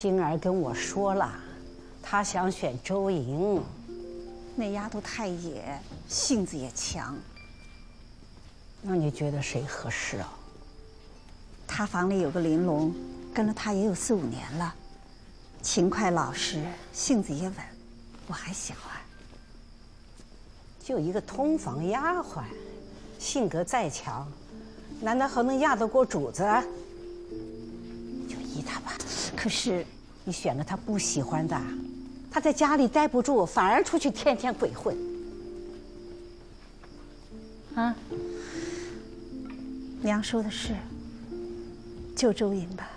星儿跟我说了，她想选周莹。那丫头太野，性子也强。那你觉得谁合适啊？她房里有个玲珑，跟了她也有4、5年了，勤快老实，性子也稳。我还小啊，就一个通房丫鬟，性格再强，难道还能压得过主子？就依她吧。 可是，你选了他不喜欢的，他在家里待不住，反而出去天天鬼混。啊，娘说的是，就周莹吧，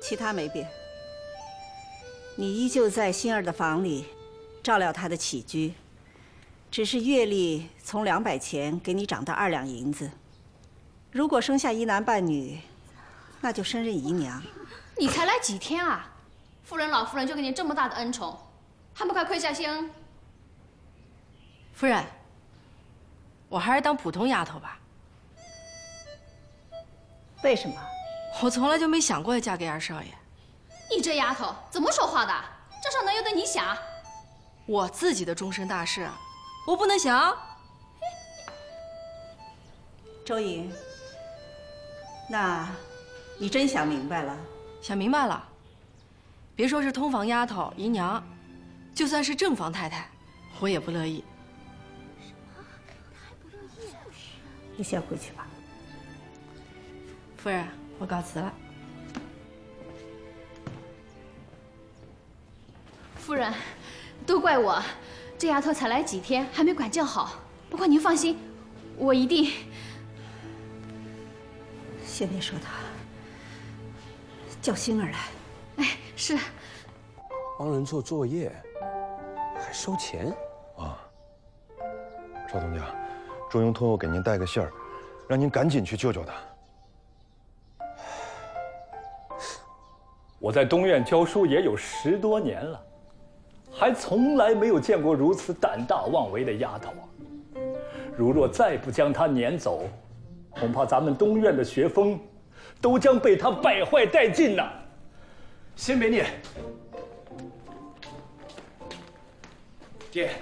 其他没变。你依旧在心儿的房里，照料她的起居，只是月例从200钱给你涨到2两银子。如果生下一男半女，那就升任姨娘。 你才来几天啊，夫人老夫人就给你这么大的恩宠，还不快跪下谢恩？夫人，我还是当普通丫头吧。为什么？我从来就没想过要嫁给二少爷。你这丫头怎么说话的？这事能由得你想？我自己的终身大事，我不能想。周莹，那你真想明白了？ 想明白了，别说是通房丫头、姨娘，就算是正房太太，我也不乐意。什么？他还不乐意？你先回去吧。夫人，我告辞了。夫人，都怪我，这丫头才来几天，还没管教好。不过您放心，我一定。先别说她。 叫星儿来，哎，是。帮人做作业，还收钱啊！少东家，周莹托我给您带个信儿，让您赶紧去救救她。我在东院教书也有10多年了，还从来没有见过如此胆大妄为的丫头啊！如若再不将她撵走，恐怕咱们东院的学风。 都将被他败坏殆尽呐！先别念，爹，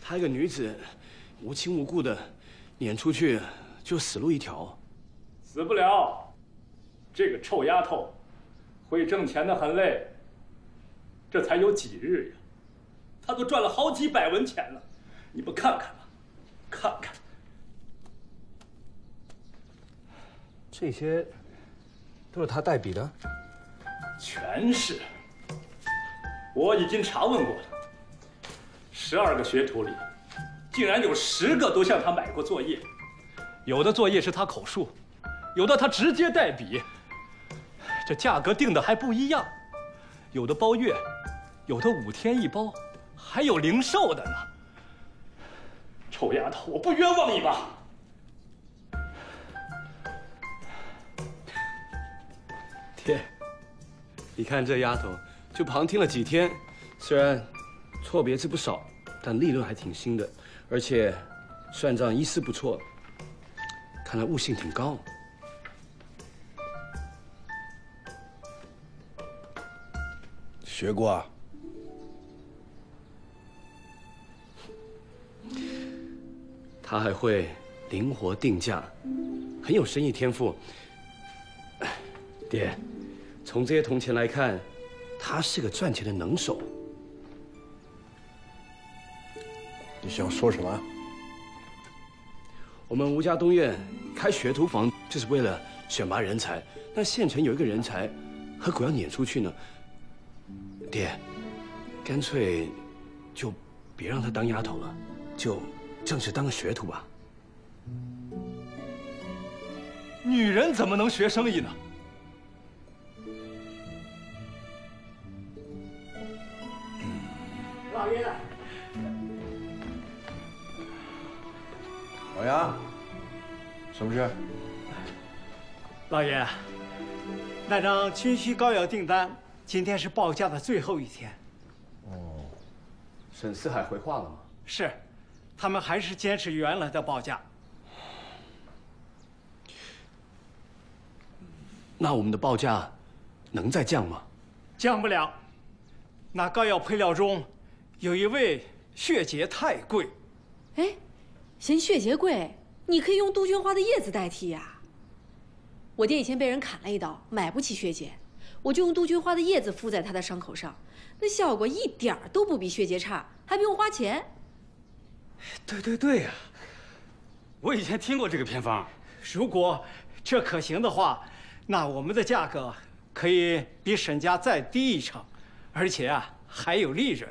她一个女子无亲无故的撵出去，就死路一条。死不了，这个臭丫头会挣钱的很累。这才有几日呀，她都赚了好几百文钱了。你们看看吧，看看。 这些都是他代笔的，全是。我已经查问过了，12个学徒里，竟然有10个都向他买过作业，有的作业是他口述，有的他直接代笔，这价格定的还不一样，有的包月，有的5天1包，还有零售的呢。臭丫头，我不冤枉你吧？ 爹，你看这丫头就旁听了几天，虽然错别字不少，但利润还挺新的，而且算账依丝不错，看来悟性挺高。学过啊？她还会灵活定价，很有生意天赋。爹。 从这些铜钱来看，他是个赚钱的能手。你想说什么？我们吴家东院开学徒房，就是为了选拔人才。那县城有一个人才，何苦要撵出去呢？爹，干脆就别让他当丫头了，就正式当个学徒吧。女人怎么能学生意呢？ 老爷，老杨，什么事？老爷，那张军需膏药订单，今天是报价的最后一天。哦，沈四海回话了吗？是，他们还是坚持原来的报价。那我们的报价能再降吗？降不了。那膏药配料中有一味血节太贵。哎，嫌血节贵，你可以用杜鹃花的叶子代替呀。我爹以前被人砍了一刀，买不起血节，我就用杜鹃花的叶子敷在他的伤口上，那效果一点儿都不比血节差，还不用花钱。对对对呀，我以前听过这个偏方。如果这可行的话，那我们的价格可以比沈家再低一成，而且啊还有利润。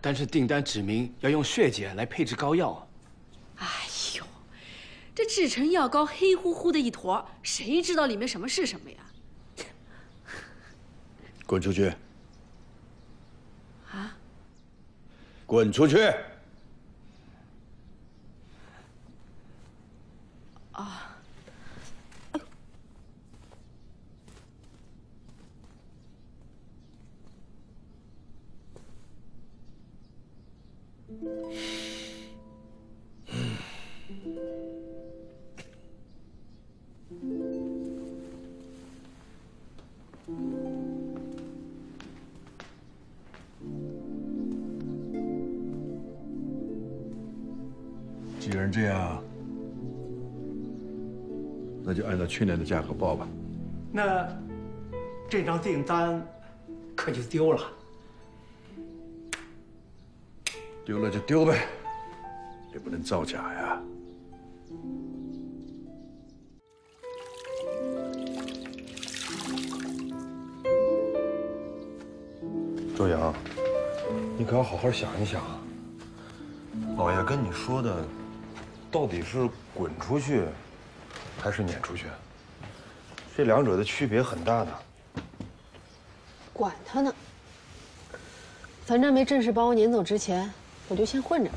但是订单指明要用血节来配制膏药啊！哎呦，这制成药膏黑乎乎的一坨，谁知道里面什么是什么呀？滚出去！啊！滚出去！ 啊！既然这样。 那就按照去年的价格报吧。那这张订单可就丢了。丢了就丢呗，也不能造假呀。周洋，你可要好好想一想啊。老爷跟你说的，到底是滚出去？ 还是撵出去，这两者的区别很大的。管他呢，反正没正式把我撵走之前，我就先混着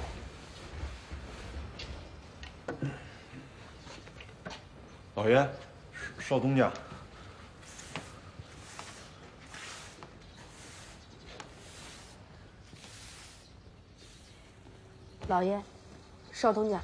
呗。老爷，少东家，老爷，少东家。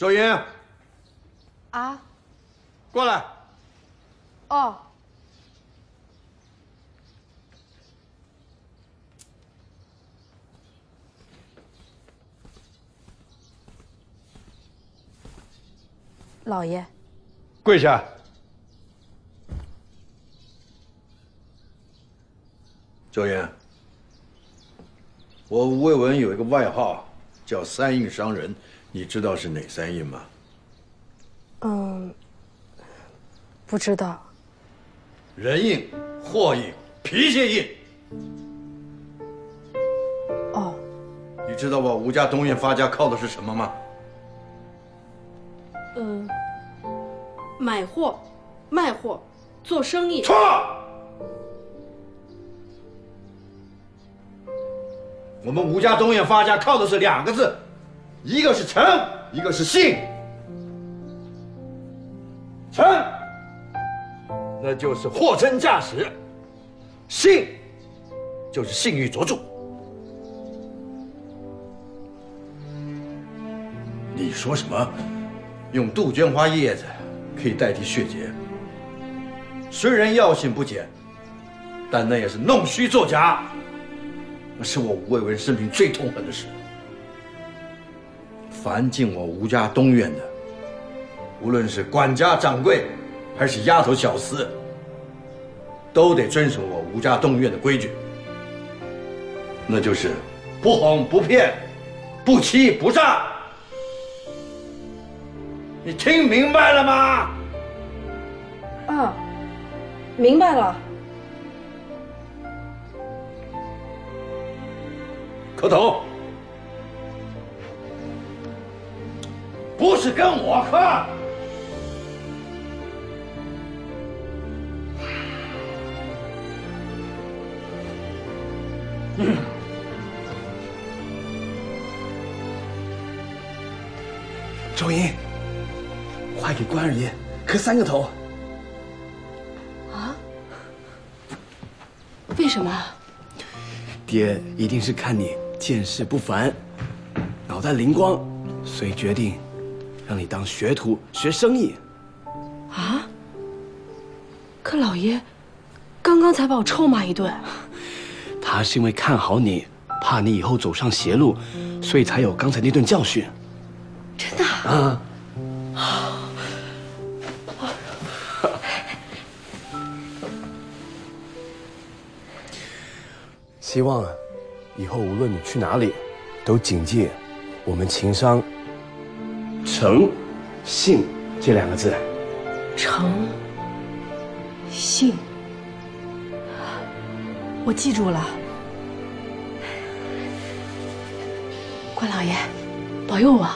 小英，啊，过来。哦。老爷，跪下。小英，我吴卫文有一个外号叫“三印商人”。 你知道是哪三印吗？嗯，不知道。人印、货印、皮鞋印。哦。你知道我吴家东印发家靠的是什么吗？嗯，买货、卖货、做生意。错。我们吴家东印发家靠的是两个字。 一个是诚，一个是信。诚，那就是货真价实；信，就是信誉卓著。你说什么？用杜鹃花叶子可以代替血节，虽然药性不减，但那也是弄虚作假。那是我吴卫文生平最痛恨的事。 凡进我吴家东院的，无论是管家掌柜，还是丫头小厮，都得遵守我吴家东院的规矩，那就是不哄不骗，不欺不诈。你听明白了吗？啊，明白了。磕头。 不是跟我磕。赵银，快给关二爷磕3个头！啊？为什么？爹一定是看你见识不凡，脑袋灵光，所以决定让你当学徒学生意。啊？可老爷刚刚才把我臭骂一顿。他是因为看好你，怕你以后走上邪路，所以才有刚才那顿教训。 真的啊！希望啊，以后无论你去哪里，都谨记我们情商“诚信”这2个字。诚信，我记住了。关老爷，保佑我！